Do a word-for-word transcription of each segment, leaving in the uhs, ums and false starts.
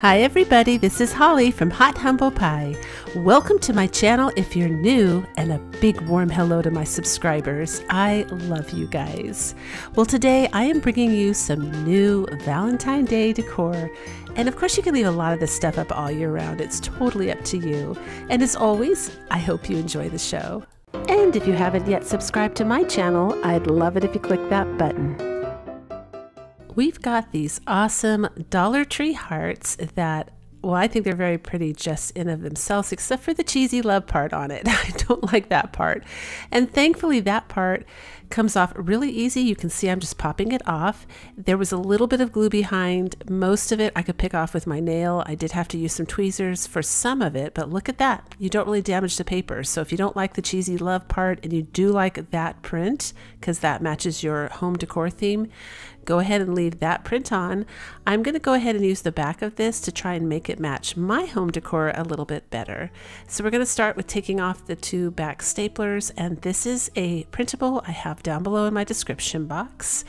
Hi everybody, this is Holly from Hot Humble Pie. Welcome to my channel if you're new, and a big warm hello to my subscribers. I love you guys. Well, today I am bringing you some new Valentine Day decor. And of course you can leave a lot of this stuff up all year round. It's totally up to you. And as always, I hope you enjoy the show. And if you haven't yet subscribed to my channel, I'd love it if you click that button. We've got these awesome Dollar Tree hearts that, well, I think they're very pretty just in of themselves, except for the cheesy love part on it. I don't like that part. And thankfully that part comes off really easy. You can see I'm just popping it off. There was a little bit of glue behind. Most of it I could pick off with my nail. I did have to use some tweezers for some of it, but look at that. You don't really damage the paper. So if you don't like the cheesy love part and you do like that print, because that matches your home decor theme, go ahead and leave that print on. I'm going to go ahead and use the back of this to try and make it match my home decor a little bit better. So we're going to start with taking off the two back staplers, and this is a printable I have down below in my description box.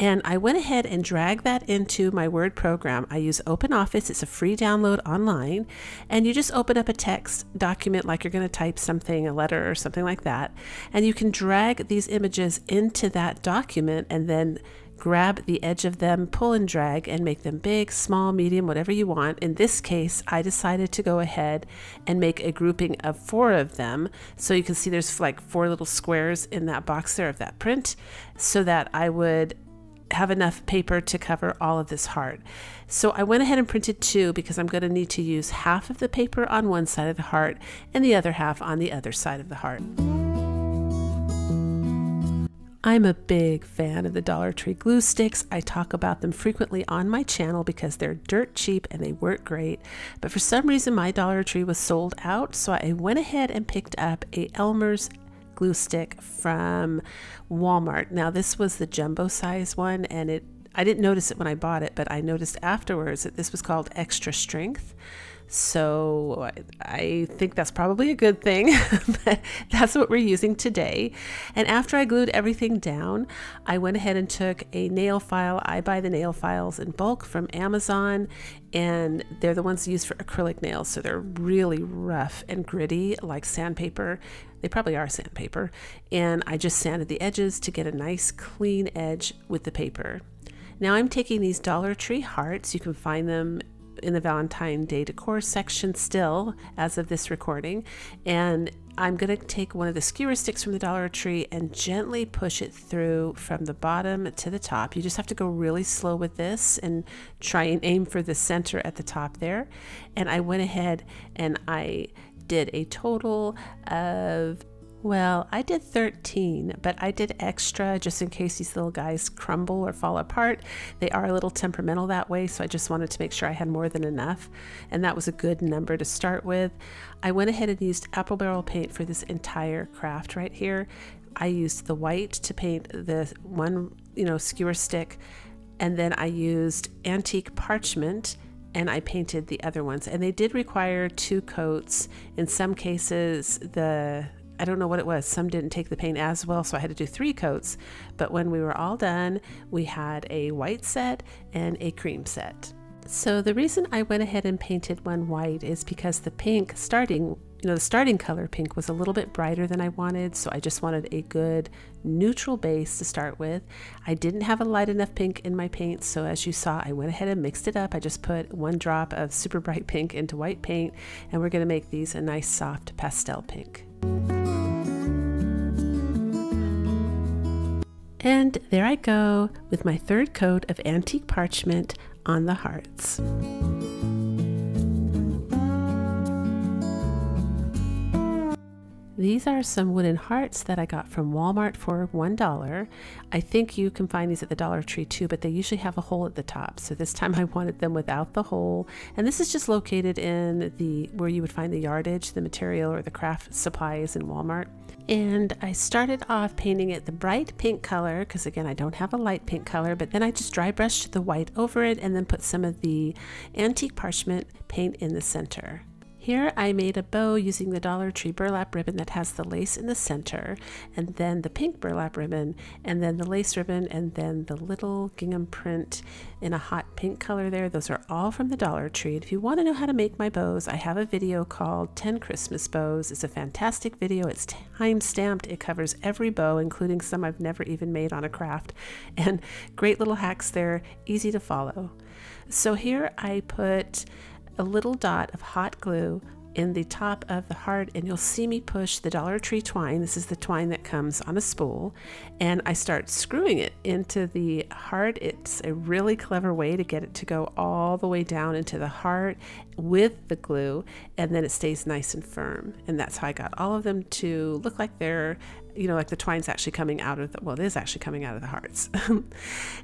And I went ahead and dragged that into my Word program. I use Open Office. It's a free download online. And you just open up a text document like you're going to type something, a letter or something like that. And you can drag these images into that document and then grab the edge of them, pull and drag, and make them big, small, medium, whatever you want. In this case, I decided to go ahead and make a grouping of four of them. So you can see there's like four little squares in that box there of that print, so that I would have enough paper to cover all of this heart. So I went ahead and printed two because I'm going to need to use half of the paper on one side of the heart and the other half on the other side of the heart. I'm a big fan of the Dollar Tree glue sticks. I talk about them frequently on my channel because they're dirt cheap and they work great. But for some reason my Dollar Tree was sold out, so I went ahead and picked up a Elmer's glue stick from Walmart. Now this was the jumbo size one, and it I didn't notice it when I bought it, but I noticed afterwards that this was called extra strength. So I think that's probably a good thing, but that's what we're using today. And after I glued everything down, I went ahead and took a nail file. I buy the nail files in bulk from Amazon, and they're the ones used for acrylic nails. So they're really rough and gritty, like sandpaper. They probably are sandpaper. And I just sanded the edges to get a nice clean edge with the paper. Now I'm taking these Dollar Tree hearts. You can find them in the Valentine Day decor section still as of this recording, and I'm going to take one of the skewer sticks from the Dollar Tree and gently push it through from the bottom to the top. You just have to go really slow with this and try and aim for the center at the top there. And I went ahead and I did a total of, well, I did thirteen, but I did extra just in case these little guys crumble or fall apart. They are a little temperamental that way, so I just wanted to make sure I had more than enough, and that was a good number to start with. I went ahead and used Apple Barrel paint for this entire craft right here. I used the white to paint the one, you know, skewer stick, and then I used antique parchment, and I painted the other ones. And they did require two coats. In some cases, the I don't know what it was. Some didn't take the paint as well, so I had to do three coats. But when we were all done, we had a white set and a cream set. So the reason I went ahead and painted one white is because the pink starting, you know, the starting color pink was a little bit brighter than I wanted, so I just wanted a good neutral base to start with. I didn't have a light enough pink in my paint, so as you saw, I went ahead and mixed it up. I just put one drop of super bright pink into white paint, and we're going to make these a nice soft pastel pink. And there I go with my third coat of antique parchment on the hearts. These are some wooden hearts that I got from Walmart for one dollar. I think you can find these at the Dollar Tree too, but they usually have a hole at the top. So this time I wanted them without the hole. And this is just located in the where you would find the yardage, the material, or the craft supplies in Walmart. And I started off painting it the bright pink color because, again, I don't have a light pink color, but then I just dry brushed the white over it and then put some of the antique parchment paint in the center. Here I made a bow using the Dollar Tree burlap ribbon that has the lace in the center, and then the pink burlap ribbon, and then the lace ribbon, and then the little gingham print in a hot pink color there. Those are all from the Dollar Tree. And if you want to know how to make my bows, I have a video called ten Christmas Bows. It's a fantastic video. It's time-stamped. It covers every bow, including some I've never even made on a craft. And great little hacks there, easy to follow. So here I put a little dot of hot glue in the top of the heart, and you'll see me push the Dollar Tree twine. This is the twine that comes on a spool, and I start screwing it into the heart. It's a really clever way to get it to go all the way down into the heart with the glue, and then it stays nice and firm. And that's how I got all of them to look like they're, you know, like the twine's actually coming out of the, well, it is actually coming out of the hearts.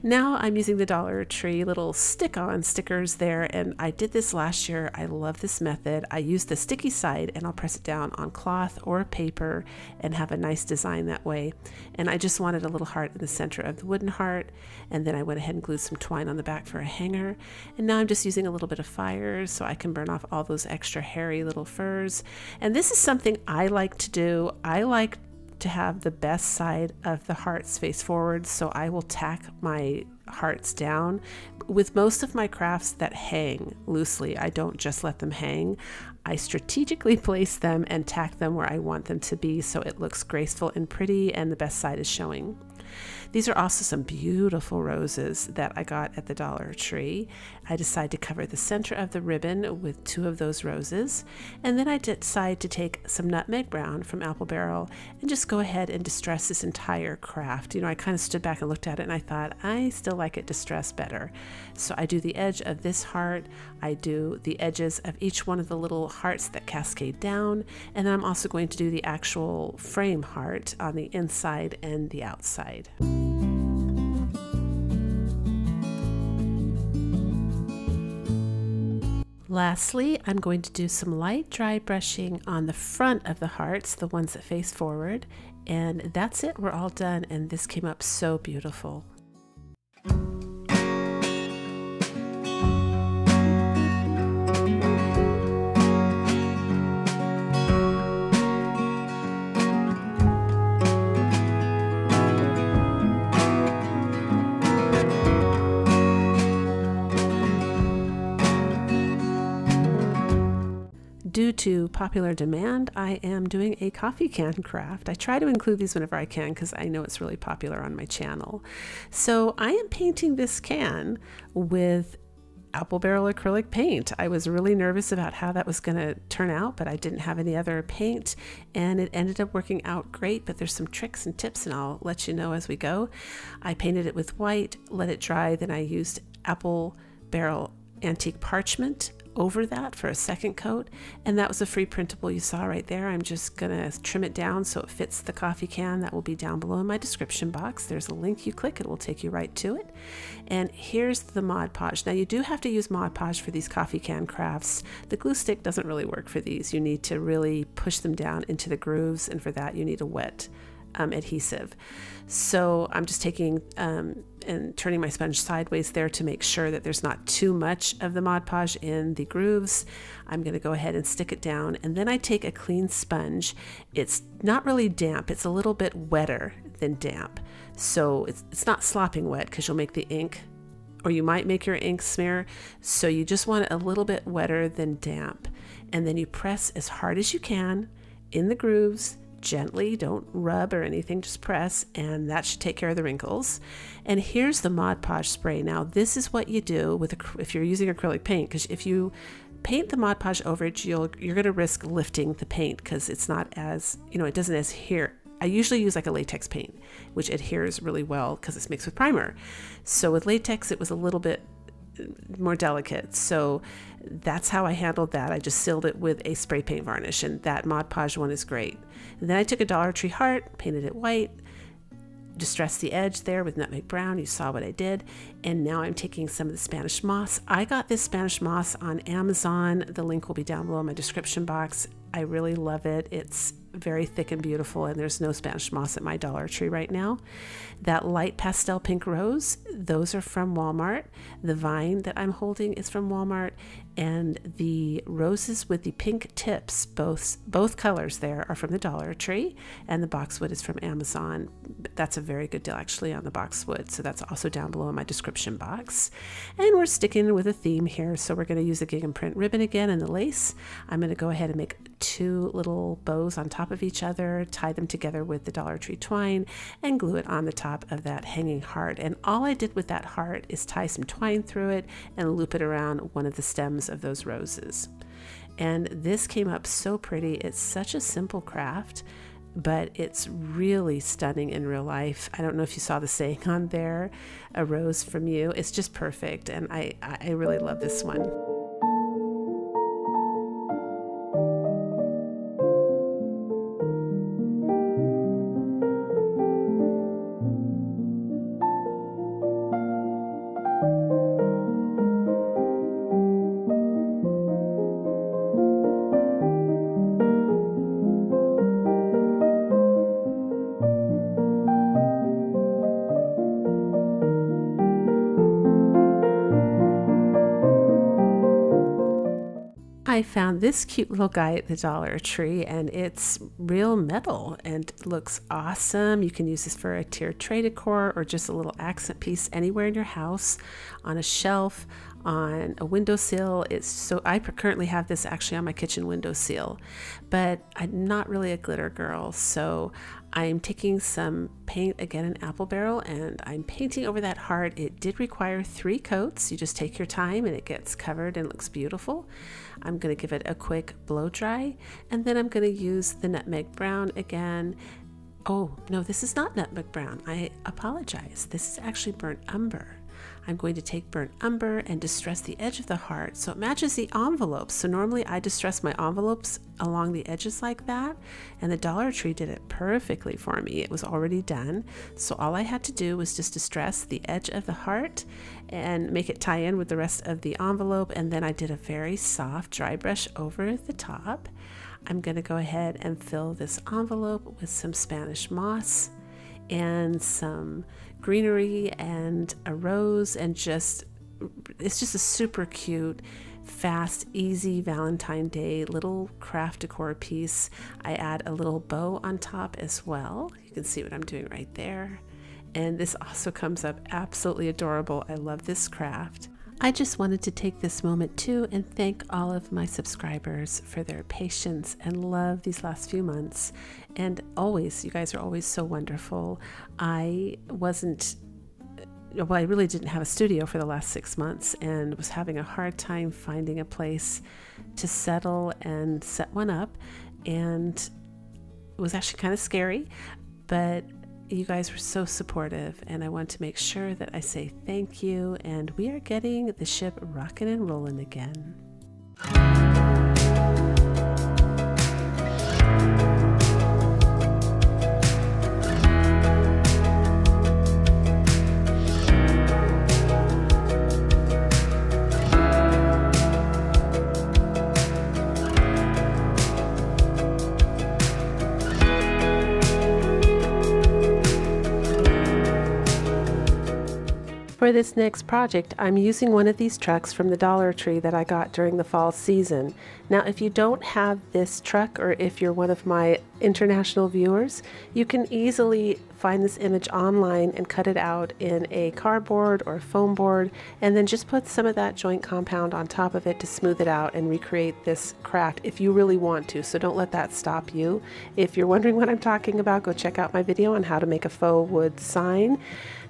Now I'm using the Dollar Tree little stick-on stickers there, and I did this last year. I love this method. I use the sticky side and I'll press it down on cloth or paper and have a nice design that way. And I just wanted a little heart in the center of the wooden heart, and then I went ahead and glued some twine on the back for a hanger. And now I'm just using a little bit of fire so I can burn off all those extra hairy little furs. And this is something I like to do. I like to have the best side of the hearts face forward, so I will tack my hearts down. With most of my crafts that hang loosely, I don't just let them hang. I strategically place them and tack them where I want them to be, so it looks graceful and pretty and the best side is showing. These are also some beautiful roses that I got at the Dollar Tree. I decided to cover the center of the ribbon with two of those roses, and then I decided to take some nutmeg brown from Apple Barrel and just go ahead and distress this entire craft. You know, I kind of stood back and looked at it and I thought, I still like it distressed better. So I do the edge of this heart, I do the edges of each one of the little hearts that cascade down, and then I'm also going to do the actual frame heart on the inside and the outside. Lastly, I'm going to do some light dry brushing on the front of the hearts, the ones that face forward, and that's it. We're all done, and this came up so beautiful. Due to popular demand, I am doing a coffee can craft. I try to include these whenever I can because I know it's really popular on my channel. So I am painting this can with Apple Barrel acrylic paint. I was really nervous about how that was going to turn out, but I didn't have any other paint and it ended up working out great, but there's some tricks and tips and I'll let you know as we go. I painted it with white, let it dry, then I used Apple Barrel antique parchment over that for a second coat, and that was a free printable you saw right there. I'm just gonna trim it down so it fits the coffee can. That will be down below in my description box. There's a link you click, it will take you right to it. And here's the Mod Podge. Now you do have to use Mod Podge for these coffee can crafts. The glue stick doesn't really work for these. You need to really push them down into the grooves, and for that you need a wet um, adhesive. So I'm just taking um, and turning my sponge sideways there to make sure that there's not too much of the Mod Podge in the grooves. I'm going to go ahead and stick it down, and then I take a clean sponge. It's not really damp, it's a little bit wetter than damp, so it's, it's not slopping wet because you'll make the ink, or you might make your ink smear, so you just want it a little bit wetter than damp. And then you press as hard as you can in the grooves, gently, don't rub or anything, just press, and that should take care of the wrinkles. And here's the Mod Podge spray. Now this is what you do with if you're using acrylic paint, because if you paint the Mod Podge over it, you'll you're going to risk lifting the paint because it's not as, you know, it doesn't adhere. I usually use like a latex paint, which adheres really well because it's mixed with primer. So with latex it was a little bit more delicate, so that's how I handled that. I just sealed it with a spray paint varnish, and that Mod Podge one is great. And then I took a Dollar Tree heart, painted it white, distressed the edge there with nutmeg brown. You saw what I did. And now I'm taking some of the Spanish moss. I got this Spanish moss on Amazon. The link will be down below in my description box. I really love it. It's very thick and beautiful, and there's no Spanish moss at my Dollar Tree right now. That light pastel pink rose, those are from Walmart. The vine that I'm holding is from Walmart, and the roses with the pink tips, both both colors there, are from the Dollar Tree, and the boxwood is from Amazon. That's a very good deal actually on the boxwood, so that's also down below in my description box. And we're sticking with a theme here, so we're going to use the gig and print ribbon again and the lace. I'm going to go ahead and make two little bows on top of each other, tie them together with the Dollar Tree twine, and glue it on the top of that hanging heart. And all I did with that heart is tie some twine through it and loop it around one of the stems of those roses. And this came up so pretty. It's such a simple craft, but it's really stunning in real life. I don't know if you saw the saying on there, a rose from you. It's just perfect, and I, I really love this one. I found this cute little guy at the Dollar Tree, and it's real metal and looks awesome. You can use this for a tiered tray decor or just a little accent piece anywhere in your house, on a shelf, on a windowsill. It's so I currently have this actually on my kitchen windowsill, but I'm not really a glitter girl, so I'm taking some paint, again an Apple Barrel, and I'm painting over that heart. It did require three coats. You just take your time and it gets covered and looks beautiful. I'm going to give it a quick blow dry, and then I'm going to use the nutmeg brown again. Oh no, this is not nutmeg brown. I apologize. This is actually burnt umber. I'm going to take burnt umber and distress the edge of the heart so it matches the envelope. So normally I distress my envelopes along the edges like that, and the Dollar Tree did it perfectly for me. It was already done, so all I had to do was just distress the edge of the heart and make it tie in with the rest of the envelope, and then I did a very soft dry brush over the top. I'm going to go ahead and fill this envelope with some Spanish moss and some greenery and a rose, and just it's just a super cute, fast, easy Valentine Day little craft decor piece. I add a little bow on top as well. You can see what I'm doing right there, and this also comes up absolutely adorable. I love this craft. I just wanted to take this moment too and thank all of my subscribers for their patience and love these last few months. And always, you guys are always so wonderful. I wasn't, well, I really didn't have a studio for the last six months and was having a hard time finding a place to settle and set one up. And it was actually kind of scary, but you guys were so supportive, and I want to make sure that I say thank you, and we are getting the ship rocking and rolling again. For this next project, I'm using one of these trucks from the Dollar Tree that I got during the fall season. Now, if you don't have this truck, or if you're one of my international viewers, you can easily find this image online and cut it out in a cardboard or foam board, and then just put some of that joint compound on top of it to smooth it out and recreate this craft if you really want to. So don't let that stop you. If you're wondering what I'm talking about, go check out my video on how to make a faux wood sign.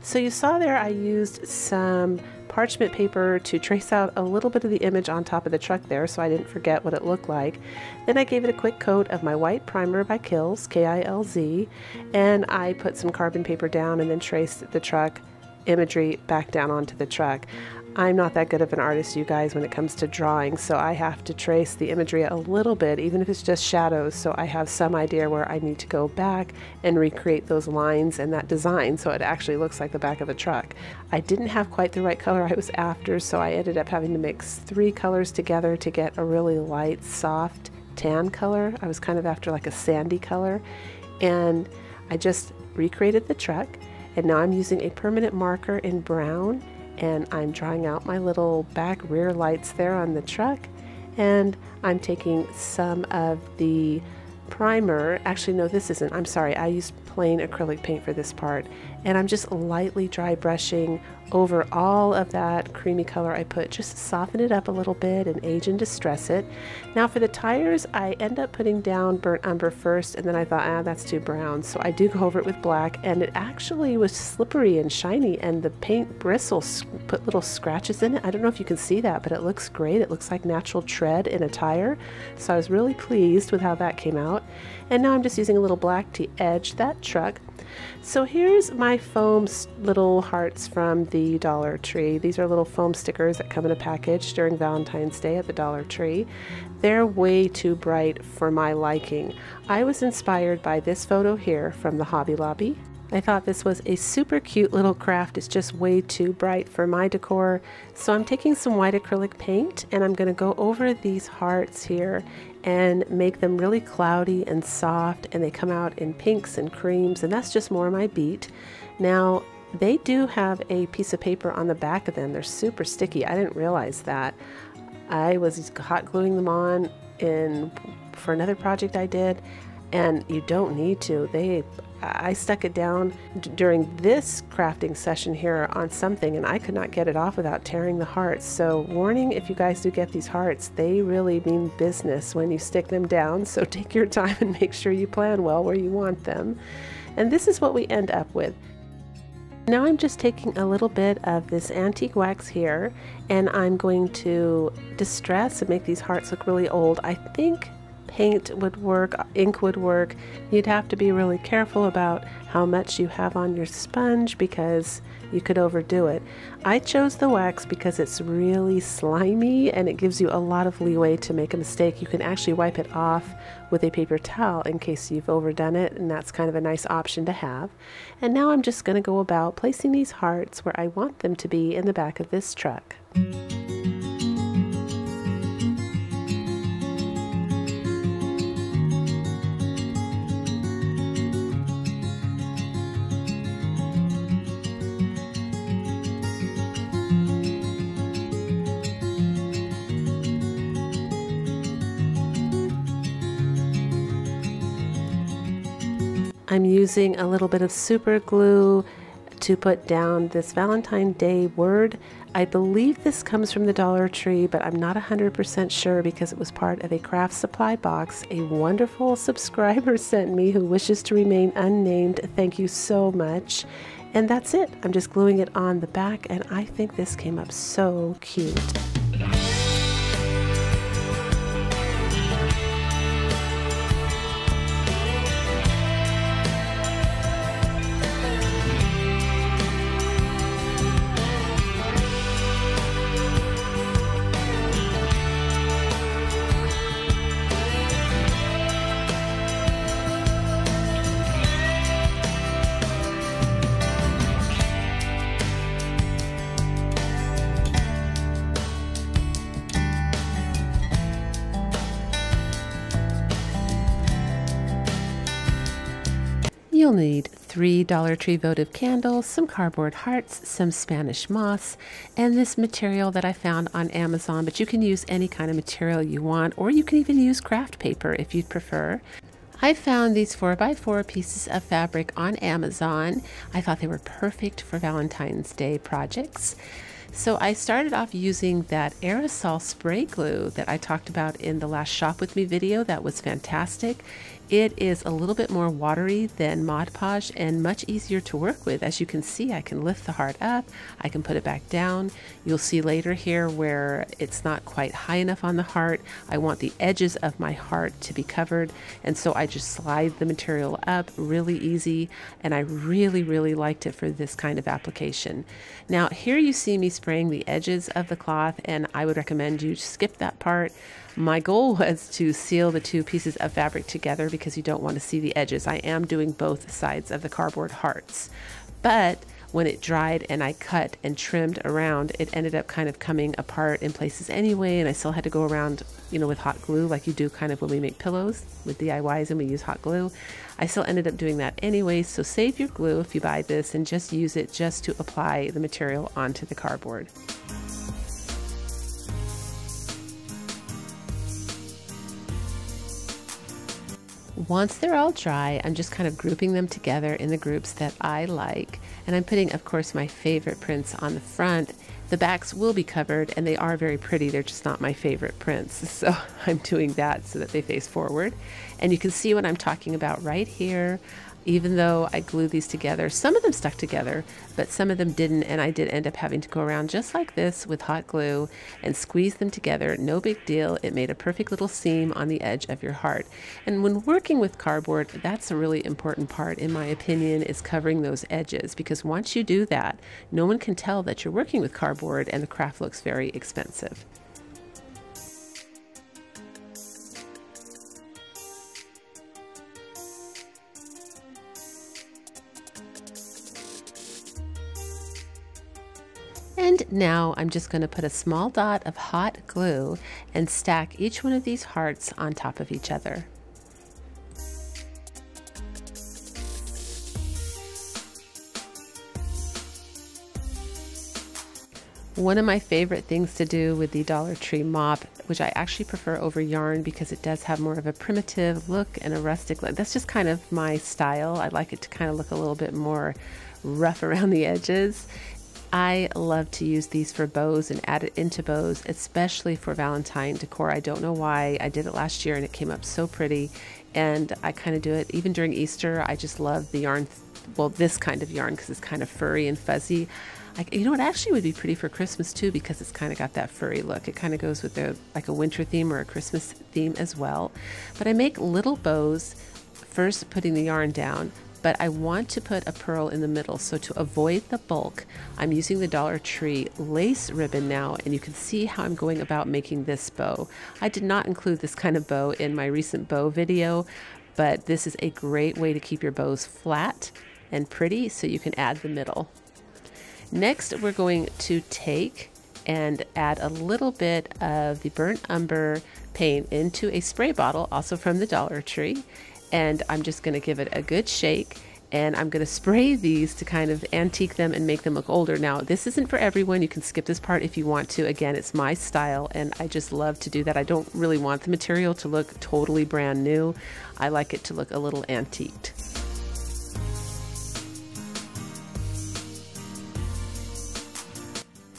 So you saw there I used some parchment paper to trace out a little bit of the image on top of the truck there, so I didn't forget what it looked like. Then I gave it a quick coat of my white primer by KILZ, K I L Z, and I put some carbon paper down and then traced the truck imagery back down onto the truck. I'm not that good of an artist, you guys, when it comes to drawing, so I have to trace the imagery a little bit, even if it's just shadows, so I have some idea where I need to go back and recreate those lines and that design so it actually looks like the back of a truck. I didn't have quite the right color I was after, so I ended up having to mix three colors together to get a really light, soft tan color. I was kind of after like a sandy color, and I just recreated the truck, and now I'm using a permanent marker in brown and I'm drawing out my little back rear lights there on the truck, and I'm taking some of the primer. Actually, no, this isn't. I'm sorry. I used plain acrylic paint for this part, and I'm just lightly dry brushing over all of that creamy color I put, just soften it up a little bit and age and distress it. Now for the tires, I end up putting down burnt umber first, and then I thought, ah, that's too brown. So I do go over it with black, and it actually was slippery and shiny, and the paint bristles put little scratches in it. I don't know if you can see that, but it looks great. It looks like natural tread in a tire. So I was really pleased with how that came out. And now I'm just using a little black to edge that truck. So here's my foam little hearts from the Dollar Tree. These are little foam stickers that come in a package during Valentine's Day at the Dollar Tree. They're way too bright for my liking. I was inspired by this photo here from the Hobby Lobby. I thought this was a super cute little craft. It's just way too bright for my decor. So I'm taking some white acrylic paint, and I'm gonna go over these hearts here and make them really cloudy and soft, and they come out in pinks and creams, and that's just more my beat. Now, they do have a piece of paper on the back of them. They're super sticky. I didn't realize that. I was hot gluing them on in for another project I did, and you don't need to. They I stuck it down d during this crafting session here on something, and I could not get it off without tearing the hearts. So warning, if you guys do get these hearts, they really mean business when you stick them down. So take your time and make sure you plan well where you want them. And this is what we end up with. Now I'm just taking a little bit of this antique wax here, and I'm going to distress and make these hearts look really old. I think paint would work, ink would work. You'd have to be really careful about how much you have on your sponge because you could overdo it. I chose the wax because it's really slimy and it gives you a lot of leeway to make a mistake. You can actually wipe it off with a paper towel in case you've overdone it, and that's kind of a nice option to have. And now I'm just going to go about placing these hearts where I want them to be in the back of this truck. I'm using a little bit of super glue to put down this Valentine's Day word. I believe this comes from the Dollar Tree, but I'm not one hundred percent sure because it was part of a craft supply box a wonderful subscriber sent me who wishes to remain unnamed. Thank you so much. And that's it. I'm just gluing it on the back, and I think this came up so cute. You'll need three Dollar Tree votive candles, some cardboard hearts, some Spanish moss, and this material that I found on Amazon, but you can use any kind of material you want, or you can even use craft paper if you'd prefer. I found these four by four pieces of fabric on Amazon. I thought they were perfect for Valentine's Day projects. So I started off using that aerosol spray glue that I talked about in the last Shop With Me video. That was fantastic. It is a little bit more watery than Mod Podge and much easier to work with. As you can see, I can lift the heart up, I can put it back down. You'll see later here where it's not quite high enough on the heart. I want the edges of my heart to be covered, and so I just slide the material up really easy, and I really, really liked it for this kind of application. Now here you see me spraying the edges of the cloth, and I would recommend you skip that part. My goal was to seal the two pieces of fabric together because you don't want to see the edges. I am doing both sides of the cardboard hearts, but when it dried and I cut and trimmed around, it ended up kind of coming apart in places anyway, and I still had to go around, you know, with hot glue, like you do kind of when we make pillows with D I Ys and we use hot glue. I still ended up doing that anyway, so save your glue if you buy this and just use it just to apply the material onto the cardboard. Once they're all dry, I'm just kind of grouping them together in the groups that I like. And I'm putting, of course, my favorite prints on the front. The backs will be covered, and they are very pretty. They're just not my favorite prints. So I'm doing that so that they face forward. And you can see what I'm talking about right here. Even though I glued these together, some of them stuck together, but some of them didn't, and I did end up having to go around just like this with hot glue and squeeze them together. No big deal. It made a perfect little seam on the edge of your heart. And when working with cardboard, that's a really important part, in my opinion, is covering those edges, because once you do that, no one can tell that you're working with cardboard and the craft looks very expensive. And now I'm just going to put a small dot of hot glue and stack each one of these hearts on top of each other. One of my favorite things to do with the Dollar Tree mop, which I actually prefer over yarn because it does have more of a primitive look and a rustic look. That's just kind of my style. I like it to kind of look a little bit more rough around the edges. I love to use these for bows and add it into bows, especially for Valentine decor. I don't know why. I did it last year and it came up so pretty, and I kind of do it even during Easter. I just love the yarn, well, this kind of yarn, because it's kind of furry and fuzzy. I, you know, it actually would be pretty for Christmas too, because it's kind of got that furry look. It kind of goes with the, like a winter theme or a Christmas theme as well. But I make little bows, first putting the yarn down, but I want to put a pearl in the middle. So to avoid the bulk, I'm using the Dollar Tree lace ribbon now, and you can see how I'm going about making this bow. I did not include this kind of bow in my recent bow video, but this is a great way to keep your bows flat and pretty so you can add the middle. Next, we're going to take and add a little bit of the burnt umber paint into a spray bottle, also from the Dollar Tree. And I'm just gonna give it a good shake, and I'm gonna spray these to kind of antique them and make them look older. Now, this isn't for everyone. You can skip this part if you want to. Again, it's my style, and I just love to do that. I don't really want the material to look totally brand new. I like it to look a little antiqued.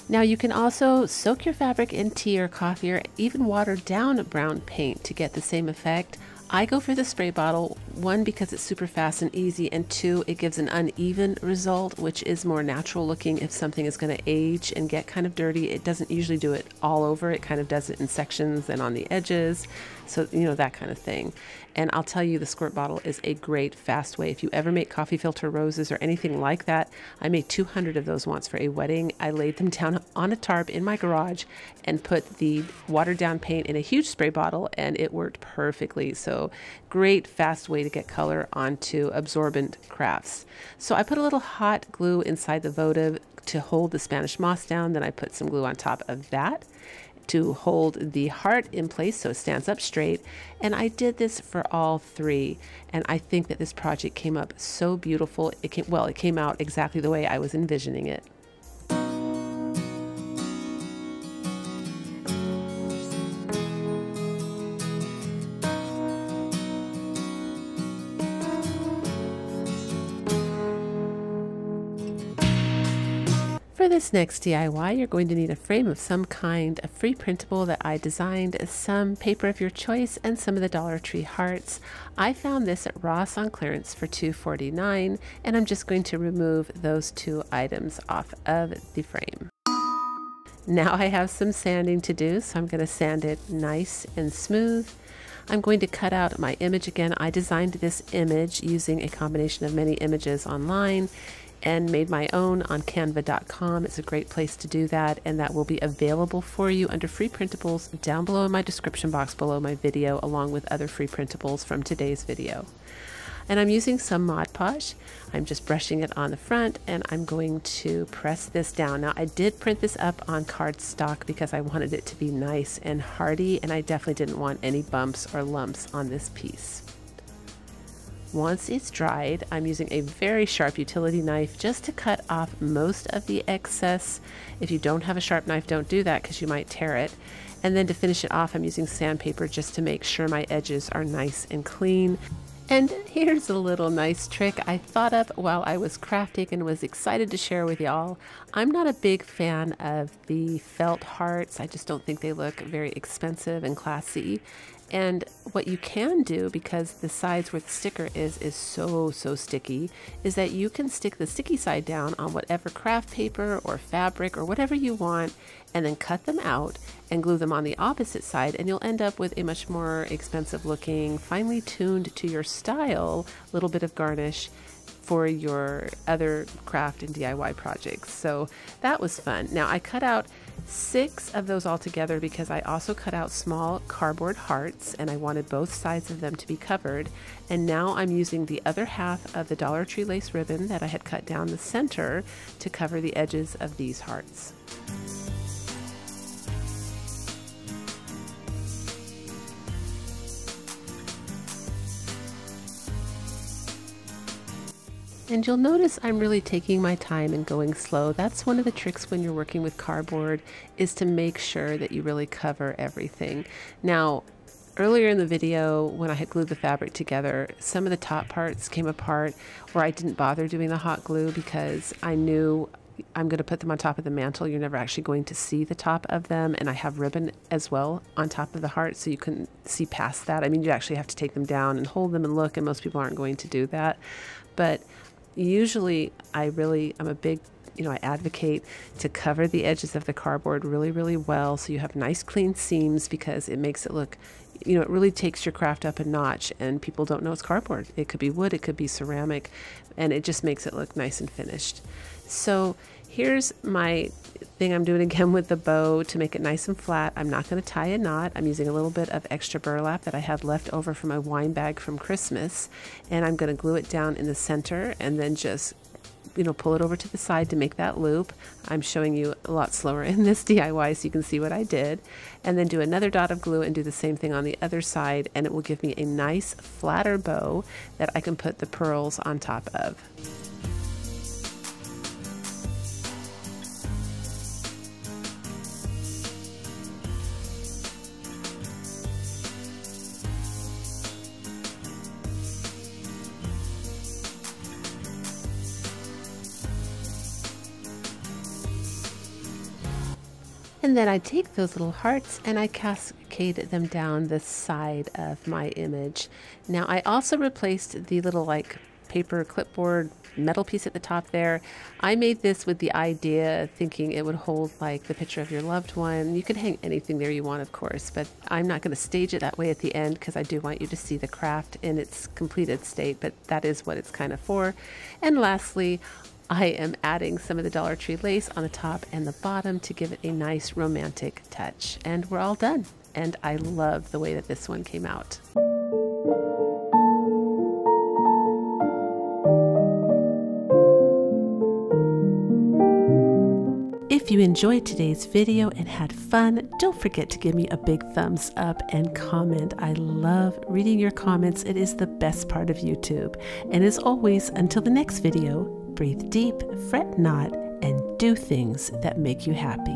Now you can also soak your fabric in tea or coffee or even water down brown paint to get the same effect. I go for the spray bottle, one, because it's super fast and easy, and two, it gives an uneven result, which is more natural looking. If something is going to age and get kind of dirty, it doesn't usually do it all over. It kind of does it in sections and on the edges. So, you know, that kind of thing. And I'll tell you, the squirt bottle is a great fast way. If you ever make coffee filter roses or anything like that, I made two hundred of those once for a wedding. I laid them down on a tarp in my garage and put the watered down paint in a huge spray bottle, and it worked perfectly. So great fast way to get color onto absorbent crafts. So I put a little hot glue inside the votive to hold the Spanish moss down. Then I put some glue on top of that to hold the heart in place so it stands up straight. And I did this for all three, and I think that this project came up so beautiful. It came, well, it came out exactly the way I was envisioning it. For this next D I Y, you're going to need a frame of some kind, a free printable that I designed, some paper of your choice, and some of the Dollar Tree hearts. I found this at Ross on clearance for two forty-nine, and I'm just going to remove those two items off of the frame. Now I have some sanding to do, so I'm going to sand it nice and smooth. I'm going to cut out my image again. I designed this image using a combination of many images online and made my own on canva dot com. It's a great place to do that, and that will be available for you under free printables down below in my description box below my video, along with other free printables from today's video. And I'm using some Mod Podge. I'm just brushing it on the front, and I'm going to press this down. Now, I did print this up on cardstock because I wanted it to be nice and hardy, and I definitely didn't want any bumps or lumps on this piece. Once it's dried, I'm using a very sharp utility knife just to cut off most of the excess. If you don't have a sharp knife, don't do that because you might tear it. And then to finish it off, I'm using sandpaper just to make sure my edges are nice and clean. And here's a little nice trick I thought up while I was crafting and was excited to share with y'all. I'm not a big fan of the felt hearts. I just don't think they look very expensive and classy. And what you can do, because the sides where the sticker is is so, so sticky, is that you can stick the sticky side down on whatever craft paper or fabric or whatever you want, and then cut them out and glue them on the opposite side, and you'll end up with a much more expensive looking, finely tuned to your style, little bit of garnish for your other craft and D I Y projects. So that was fun. Now, I cut out six of those all together because I also cut out small cardboard hearts, and I wanted both sides of them to be covered. And now I'm using the other half of the Dollar Tree lace ribbon that I had cut down the center to cover the edges of these hearts. And you'll notice I'm really taking my time and going slow. That's one of the tricks when you're working with cardboard, is to make sure that you really cover everything. Now, earlier in the video, when I had glued the fabric together, some of the top parts came apart where I didn't bother doing the hot glue because I knew I'm going to put them on top of the mantle. You're never actually going to see the top of them. And I have ribbon as well on top of the heart, so you can see past that. I mean, you actually have to take them down and hold them and look, and most people aren't going to do that. But usually I really, I'm a big, you know, I advocate to cover the edges of the cardboard really, really well, so you have nice clean seams, because it makes it look, you know, it really takes your craft up a notch, and people don't know it's cardboard. It could be wood, it could be ceramic, and it just makes it look nice and finished. So here's my thing I'm doing again with the bow to make it nice and flat. I'm not going to tie a knot. I'm using a little bit of extra burlap that I had left over from my wine bag from Christmas, and I'm going to glue it down in the center and then just, you know, pull it over to the side to make that loop. I'm showing you a lot slower in this D I Y so you can see what I did. And then do another dot of glue and do the same thing on the other side, and it will give me a nice flatter bow that I can put the pearls on top of. And then I take those little hearts and I cascade them down the side of my image. Now, I also replaced the little like paper clipboard metal piece at the top there. I made this with the idea thinking it would hold like the picture of your loved one. You can hang anything there you want, of course, but I'm not going to stage it that way at the end because I do want you to see the craft in its completed state, but that is what it's kind of for. And lastly, I am adding some of the Dollar Tree lace on the top and the bottom to give it a nice romantic touch. And we're all done. And I love the way that this one came out. If you enjoyed today's video and had fun, don't forget to give me a big thumbs up and comment. I love reading your comments. It is the best part of YouTube. And as always, until the next video, breathe deep, fret not, and do things that make you happy.